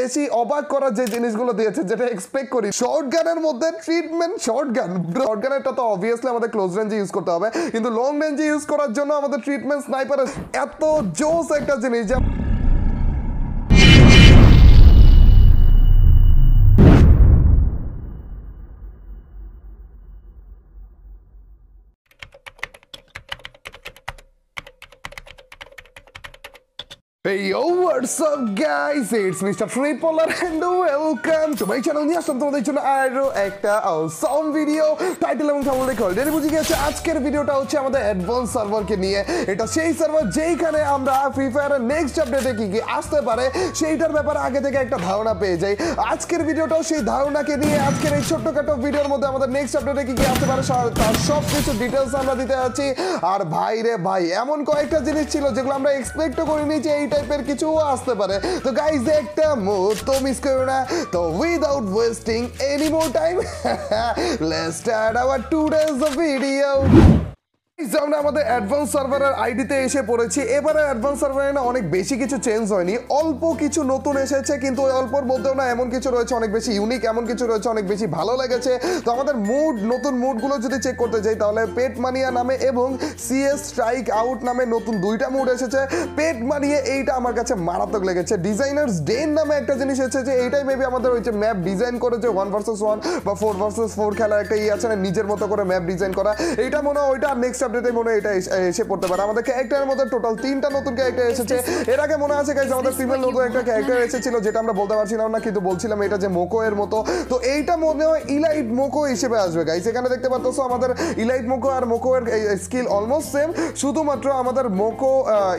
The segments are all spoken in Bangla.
বেশি অবাক করা যে জিনিসগুলো দিয়েছে যেটা এক্সপেক্ট করি। শর্টগানের মধ্যে ট্রিটমেন্ট শর্টগান, শর্টগানটা তো অবভিয়াসলি আমাদের ক্লোজ রেঞ্জে ইউজ করতে হবে, কিন্তু লং রেঞ্জে ইউজ করার জন্য আমাদের ট্রিটমেন্ট স্নাইপার এত জোস একটা জিনিস। Hey yo, what's up guys, it's Mr. Tripolar and welcome to my channel. Niye ashlam tomader jonno aro ekta awesome video. Title ebong thumbnail dekho already bujhe gecho ajker video ta hocche amader advance server ke niye. Eta sei server jekhane amra free fire er next update e ki ki ashte pare sheitar byapare age theke ekta dharona peye jai. Ajker video tao sei dharona ke niye ajker ei chotto kato video er moddhe amader next update e ki ki ashte pare tar sob kichu details amra dite jacchi. Ar bhai re bhai emon koyekta jinish chilo jegulo amra expect korini je টাইপের কিছু আসতে পারে। তো গাইস একটা মুহূর্ত মিস করো না। তো without wasting any more time let's start our today's video. আমরা আমাদের অ্যাডভান্স সার্ভারের আইডিতে এসে পড়েছি। এবারে অ্যাডভান্স সার্ভারে না অনেক বেশি কিছু চেঞ্জ হয়নি, অল্প কিছু নতুন এসেছে, কিন্তু ওই অল্পর মধ্যেও না এমন কিছু রয়েছে অনেক বেশি ইউনিক, এমন কিছু রয়েছে অনেক বেশি ভালো লেগেছে। তো আমাদের মুড, নতুন মুডগুলো যদি চেক করতে যাই তাহলে পেট মানিয়া নামে এবং সিএস স্ট্রাইক আউট নামে নতুন দুইটা মুড এসেছে। পেট মানিয়ে এইটা আমার কাছে মারাত্মক লেগেছে। ডিজাইনার্স ডেন নামে একটা জিনিস এসেছে, এইটাই মেবি আমাদের ওই যে ম্যাপ ডিজাইন করে যে 1 vs 1 বা 4 vs 4 খেলার একটা ইয়ে আছে না, নিজের মতো করে ম্যাপ ডিজাইন করা, এইটা মনে হয় ওইটা নেক্সট আপডেটে মনে এটা এসে পড়তে পারে। আমাদের ক্যারেক্টারের মধ্যে টোটাল 3টা নতুন ক্যারেক্টার এসেছে। এর আগে মনে আছে गाइस আমাদের ফিমেল নতুন একটা ক্যারেক্টার এসেছিল যেটা আমরা বলতে পারছিলাম না, কিন্তু বলছিলাম এটা যে মোকো এর মতো। তো এইটা মনে হয় ইলাইট মোকো হিসেবে আসবে। गाइस এখানে দেখতে পাচ্ছো আমাদের ইলাইট মোকো আর মোকো এর স্কিল অলমোস্ট সেম, শুধুমাত্র আমাদের মোকো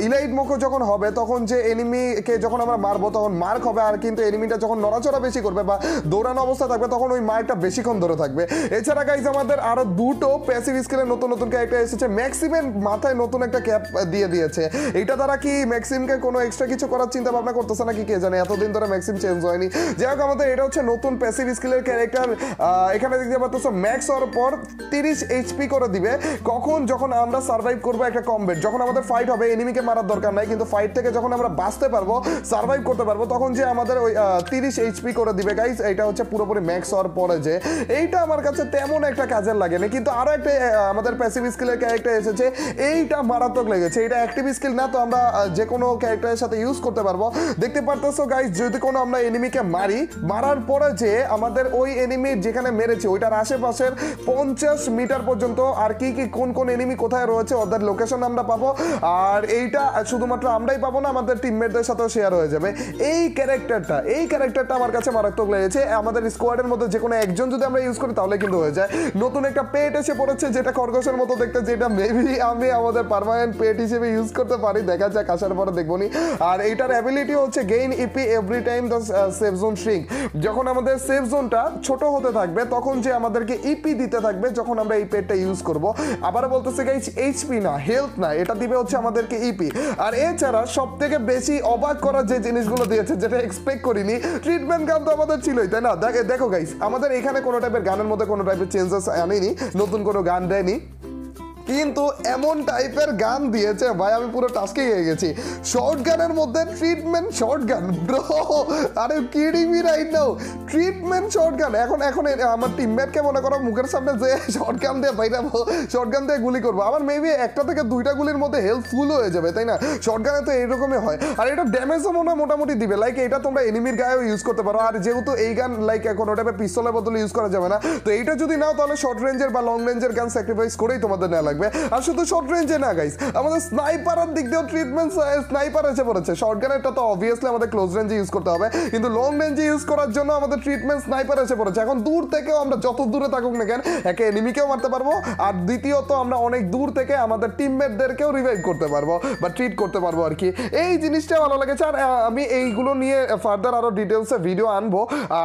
ইলাইট মোকো যখন হবে তখন যে এনিমিকে যখন আমরা মারবো তখন মার্ক হবে, আর কিন্তু এনিমিটা যখন নড়াচড়া বেশি করবে বা দৌড়ানো অবস্থা থাকবে তখন ওই মার্কটা বেশিক্ষণ ধরে থাকবে। এছাড়া गाइस আমাদের আরো দুটো প্যাসিভ স্কিলের নতুন নতুন ক্যারেক্টার এসেছে। ম্যাক্সিমের মাথায় নতুন একটা ক্যাপ দিয়ে দিয়েছে, এইটা দ্বারা কি ম্যাক্সিমকে কোনো এক্সট্রা কিছু করার চিন্তা ভাবনা করতেছে নাকি কে জানে, এতদিন ধরে ম্যাক্সিম চেঞ্জ হয়নি। যাই হোক আমাদের এটা হচ্ছে নতুন প্যাসিভ স্কিলের ক্যারেক্টার। এখানে দেখতে পাচ্ছ ম্যাক্স হওয়ার পর 30 HP করে দিবে। কখন? যখন আমরা সার্ভাইভ করবো একটা কমব্যাট, যখন আমাদের ফাইট হবে, এনিমিকে মারার দরকার নাই, কিন্তু ফাইট থেকে যখন আমরা বাঁচতে পারবো, সার্ভাইভ করতে পারবো, তখন যে আমাদের ওই 30 HP করে দিবে। গাইজ এটা হচ্ছে পুরোপুরি ম্যাক্স হওয়ার পরে, যে এইটা আমার কাছে তেমন একটা কাজের লাগে না। কিন্তু আরও একটা আমাদের প্যাসিভ স্কিলের ক্যারেক্টার এসেছে, এইটা মারাত্মক লেগেছে। এটা অ্যাক্টিভ স্কিল না, তো আমরা যে কোনো ক্যারেক্টারের সাথে ইউজ করতে পারবো। দেখতে পারতেছো গাইজ যদি কোনো আমরা এনিমিকে মারি, মারার পরে যে আমাদের ওই এনিমি যেখানে মেরেছে ওইটার আশেপাশের 50 মিটার পর্যন্ত আর কি কি কোন এনিমি কোথায় রয়েছে ওদের লোকেশন আমরা পাবো, আর এইটা শুধুমাত্র আমরাই পাবো না, আমাদের টিমমেটদের সাথেও শেয়ার হয়ে যাবে। এই ক্যারেক্টারটা আমার কাছে মারাত্মক লেগেছে। আমাদের স্কোয়াডের মধ্যে যে কোনো একজন যদি আমরা ইউজ করি তাহলে কিন্তু হয়ে যায়। নতুন একটা পেট এসে পড়েছে যেটা খরগোশের মতো দেখতে, যেটা মেবি আমি আমাদের পার্মানেন্ট পেট হিসেবে ইউজ করতে পারি, দেখা যাক আসার পরে দেখবো নি। আর এইটার অ্যাবিলিটি হচ্ছে gain EP every time the safe zone shrink. যখন আমাদের সেফ জোনটা ছোট হতে থাকবে তখন যে আমাদেরকে ইপি দিতে থাকবে যখন আমরা এই পেটটা ইউজ করবো। আবার বলতেছে গাইজ এইচপি না, হেলথ না, এটা দিবে হচ্ছে আমাদেরকে ইপি। আর এছাড়া সব থেকে বেশি অবাক করা যে জিনিসগুলো দিয়েছে যেটা এক্সপেক্ট করিনি, ট্রিটমেন্ট গান তো আমাদের ছিলই তাই না। দেখো গাইজ আমাদের এখানে কোনো টাইপের গানের মধ্যে কোনো টাইপের চেঞ্জেস আনেনি, নতুন কোনো গান দেয়নি, কিন্তু এমন টাইপের গান দিয়েছে ভাই আমি পুরো টাস্কে হয়ে গেছি। শর্টগানের মধ্যে treatment shotgun, bro are you kidding me right now? Treatment shotgun এখন আমার টিমমেটকে মনে করো মুখের সামনে যে শর্টগান দিয়ে বাইরাবো, শর্টগান দিয়ে গুলি করবো, আবার মেবি একটা থেকে দুইটা গুলির মধ্যে হেল্পফুল হয়ে যাবে তাই না। শর্টগানে তো এইরকমই হয়। আর এটা ড্যামেজও মনে হয় মোটামুটি দিবে, লাইক এটা তোমরা এনিমির গায়েও ইউজ করতে পারো। আর যেহেতু এই গান লাইক এখন ওটাকে পিস্তলের বদলে ইউজ করা যাবে না, তো এইটা যদি নাও তাহলে শর্ট রেঞ্জের বা লং রেঞ্জের গান স্যাক্রিফাইস করেই তোমাদের নেওয়া লাগে। আর শুধু শর্ট রেঞ্জে না গাইস আমাদের স্নাইপারের দিক দিয়েও ট্রিটমেন্ট স্নাইপার এসে পড়েছে। শর্টগানেরটা তো অবভিয়াসলি আমাদের ক্লোজ রেঞ্জে ইউজ করতে হবে, কিন্তু লং রেঞ্জে ইউজ করার জন্য আমাদের ট্রিটমেন্ট স্নাইপার এসে পড়েছে। এখন দূর থেকেও আমরা যত দূরে থাকুক না কেন একে এনিমিকেও মারতে পারবো, আর দ্বিতীয়ত আমরা অনেক দূর থেকে আমাদের টিমমেটদেরকেও রিভাইভ করতে পারবো বা ট্রিট করতে পারবো আর কি। এই জিনিসটা ভালো লেগেছে। আর আমি এইগুলো নিয়ে ফার্দার আরও ডিটেলসে ভিডিও আনবো।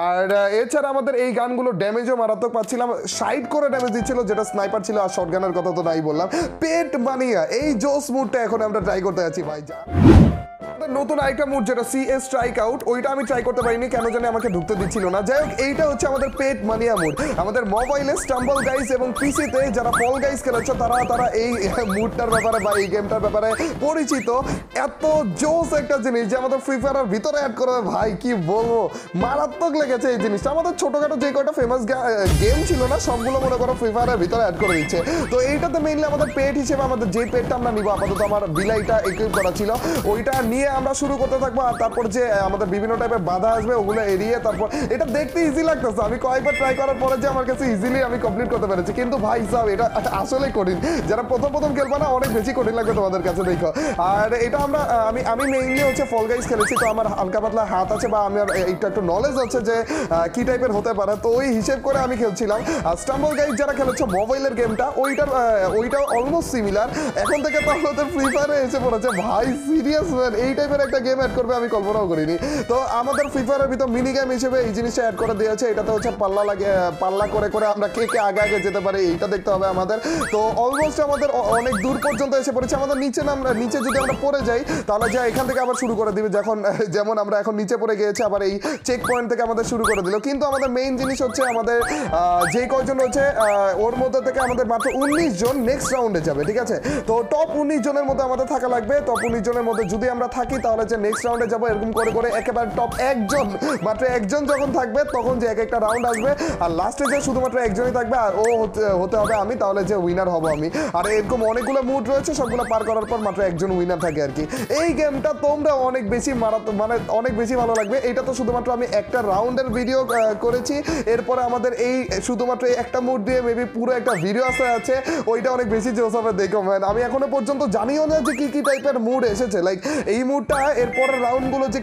আর এছাড়া আমাদের এই গানগুলো ড্যামেজও মারাত্মক পাচ্ছিলাম, 60 করে ড্যামেজ দিচ্ছিল যেটা স্নাইপার ছিল। আর শর্টগানের কথা তো বললাম, পেট বানিয়া এই জোস মুডটা এখন আমরা ট্রাই করতে যাচ্ছি ভাই। আপনার নতুন আইটেম উড যেটা সিএস স্ট্রাইক আউট, ওইটা আমি ট্রাই করতে পারিনি কেন জানি আমাকে ঢুকতে দিচ্ছিল না। যাই হোক, এইটা হচ্ছে আমাদের পেট মানিয়া মুড। আমাদের মোবাইলে স্টাম্বল গাইস এবং পিসিতে যারা ফল গাইস খেলেছে তারা এই মুডটার ব্যাপারে বা এই গেমটার ব্যাপারে পরিচিত। এত জোস একটা জিনিস যে আমাদের ফ্রি ফায়ারের ভিতরে অ্যাড করে, ভাই কি বলবো, মারাত্মক লেগেছে এই জিনিসটা। আমাদের ছোটখাটো যে কয়টা ফেমাস গেম ছিল না সবগুলো মনে করো ফ্রি ফায়ারের ভিতরে অ্যাড করে দিচ্ছে। তো এইটাতে মেইনলি আমাদের পেট হিসেবে আমাদের যে পেটটা আমরা নিব, আপাতত আমার বিলাইটা ইকুইপ করা ছিল, ওইটা নিয়ে আমরা শুরু করতে থাকবো। আর তারপর যে আমাদের বিভিন্ন টাইপের বাধা আসবে ওগুলো এড়িয়ে, তারপর এটা দেখতে ইজি লাগতেছে। আমি কয়েকবার ট্রাই করার পরে যে আমার কাছে ইজিলি আমি কমপ্লিট করতে পেরেছি, কিন্তু ভাই সাহেব এটা আসলে কঠিন। যারা প্রথম খেলবে না অনেক বেশি কঠিন লাগবে তোমাদের কাছে, দেখো। আর এটা আমি মেইনলি হচ্ছে ফল গাইস খেলেছি, তো আমার হালকা পাতলা হাত আছে বা আমার এইটা একটু নলেজ আছে যে কি টাইপের হতে পারে, তো ওই হিসেব করে আমি খেলছিলাম। আর স্টাম্বল গাইস যারা খেলেছে মোবাইলের গেমটা, ওইটাও অলমোস্ট সিমিলার। এখন থেকে তাহলে ফ্রি ফায়ারে এসে পড়েছে, ভাই সিরিয়াস ম্যান, এই টাইপের একটা গেম অ্যাড করবে আমি কল্পনাও করিনি। তো আমাদের ফ্রি ফায়ারের ভিতর মিনি গেম হিসেবে এই জিনিসটা অ্যাড করে দিয়েছে। এটাতে হচ্ছে পাল্লা করে আমরা কে আগে যেতে পারি এইটা দেখতে হবে আমাদের। তো অলমোস্ট আমাদের অনেক দূর পর্যন্ত এসে পড়েছে। আমাদের নিচে যদি আমরা পড়ে যাই তাহলে যা এখান থেকে আবার শুরু করে দিবে, যেমন আমরা এখন নিচে পড়ে গিয়েছি, আবার এই চেক পয়েন্ট থেকে আমাদের শুরু করে দিল। কিন্তু আমাদের মেইন জিনিস হচ্ছে আমাদের যে কয়জন হচ্ছে ওর মধ্যে থেকে আমাদের মাত্র 19 জন নেক্সট রাউন্ডে যাবে, ঠিক আছে। তো টপ 19 জনের মধ্যে আমাদের থাকা লাগবে। টপ 19 জনের মধ্যে যদি আমরা থাকি তাহলে যে নেক্সট রাউন্ডে যাবো, এরকম করে করে একেবারে টপ একজন, মাত্র একজন যখন থাকবে তখন যে এক একটা রাউন্ড আসবে, আর লাস্টে যে শুধুমাত্র একজনই থাকবে আর ও হতে হবে আমি, তাহলে যে উইনার হব আমি। আর এরকম অনেকগুলো মুড রয়েছে, সবগুলো পার করার পর মাত্র একজন উইনার থাকে আর কি। এই গেমটা তোমরা অনেক বেশি মারাত্মক, মানে অনেক বেশি ভালো লাগবে। এটা তো শুধুমাত্র আমি একটা রাউন্ডের ভিডিও করেছি, এরপরে আমাদের এই শুধুমাত্র একটা মুড দিয়ে মেবি পুরো একটা ভিডিও আছে, ওইটা অনেক বেশি জোস হবে, দেখো। মানে আমি এখনো পর্যন্ত জানিও না যে কি টাইপের মুড এসেছে, লাইক এই মুডটা এরপরের রাউন্ডগুলো যে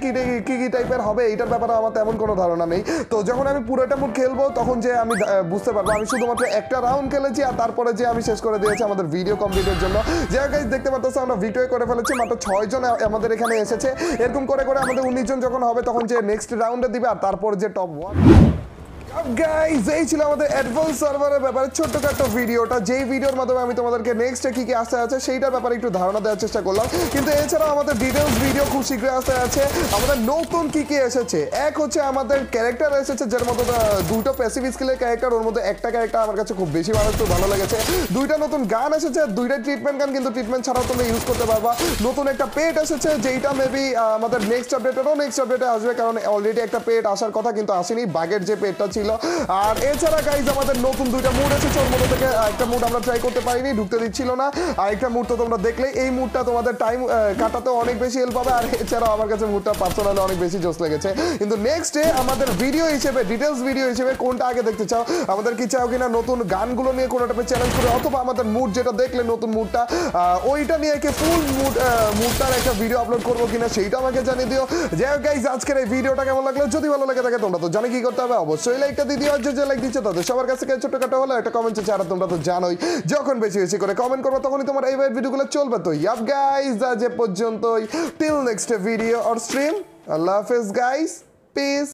কি টাইপের হবে এইটার ব্যাপারে আমার তেমন কোনো ধারণা নেই। তো যখন আমি পুরোটা মুড খেলবো তখন যে আমি বুঝতে পারবো। আমি শুধুমাত্র একটা রাউন্ড খেলেছি আর তারপরে যে আমি শেষ করে দিয়েছি আমাদের ভিডিও কমপ্লিটের জন্য। যে গাইস দেখতে পাচ্ছি আমরা ভিডিও করে ফেলেছি, মাত্র 6 জন আমাদের এখানে এসেছে। এরকম করে করে আমাদের 19 জন যখন হবে তখন যে নেক্সট রাউন্ডে দিবে, আর তারপর যে টপ 1। গাইস এই ছিল আমাদের অ্যাডভান্স সার্ভারের ব্যাপারে ছোটখাটো ভিডিওটা, যেই ভিডিওর মাধ্যমে আমি তোমাদেরকে নেক্সটে কী কী আসতে আছে সেইটার ব্যাপারে একটু ধারণা দেওয়ার চেষ্টা করলাম। কিন্তু এছাড়াও আমাদের ডিটেলস ভিডিও খুব শীঘ্রই আসতে আছে। আমাদের নতুন কী কী এসেছে, এক হচ্ছে আমাদের ক্যারেক্টার এসেছে, যার মধ্যে দুটো প্যাসিভ স্কিলের ক্যারেক্টার, ওর মধ্যে একটা ক্যারেক্টার আমার কাছে খুব বেশি ভালো লেগেছে। দুইটা নতুন গান এসেছে, দুইটা ট্রিটমেন্ট গান, কিন্তু ট্রিটমেন্ট ছাড়াও তুমি ইউজ করতে পারবা। নতুন একটা পেট এসেছে, যেইটা মেবি আমাদের নেক্সট আপডেটে আসবে, কারণ অলরেডি একটা পেট আসার কথা কিন্তু আসেনি, বাগের যে পেটটা ছিল। আর এছাড়া গাইজ আমাদের নতুন দুইটা মুড এসেছে, ওর মধ্যে থেকে একটা মুড আমরা ট্রাই করতে পারিনি, ঢুকতে দিচ্ছিল না। আর একটা মুড তো তোমরা দেখলে, এই মুডটা তোমাদের টাইম কাটাতে অনেক বেশি হেল্প হবে। আর এছাড়াও আমার কাছে মুডটা পার্সোনালি অনেক বেশি জোস লেগেছে। কিন্তু নেক্সট ডে আমাদের ভিডিও হিসেবে, ডিটেলস ভিডিও হিসেবে কোনটা আগে দেখতে চাও, আমাদের কি চাও কিনা নতুন গানগুলো নিয়ে কোনোটা চ্যালেঞ্জ করে, অথবা আমাদের মুড যেটা দেখলে নতুন মুডটা ওইটা নিয়ে ফুল মুডটার একটা ভিডিও আপলোড করবো কিনা সেইটা আমাকে জানিয়ে দিও। যাই হোক গাইজ, আজকের এই ভিডিওটা কেমন লাগলো? যদি ভালো লাগে থাকে তোমরা তো জানো কি করতে হবে, অবশ্যই লাইকটা দিদি আর যে লাইক দিচ্ছে তাদের সবার কাছে ছোটখাটো হলো একটা কমেন্ট চাই। আর তোমরা তো জানোই যখন বেশি বেশি করে কমেন্ট করবো তখনই তোমার এই ভিডিওগুলো চলবে। তো ইয়াপ গাইজ, আজ এ পর্যন্তই, till next video or stream, আল্লাহ হাফেজ গাইজ, পিস।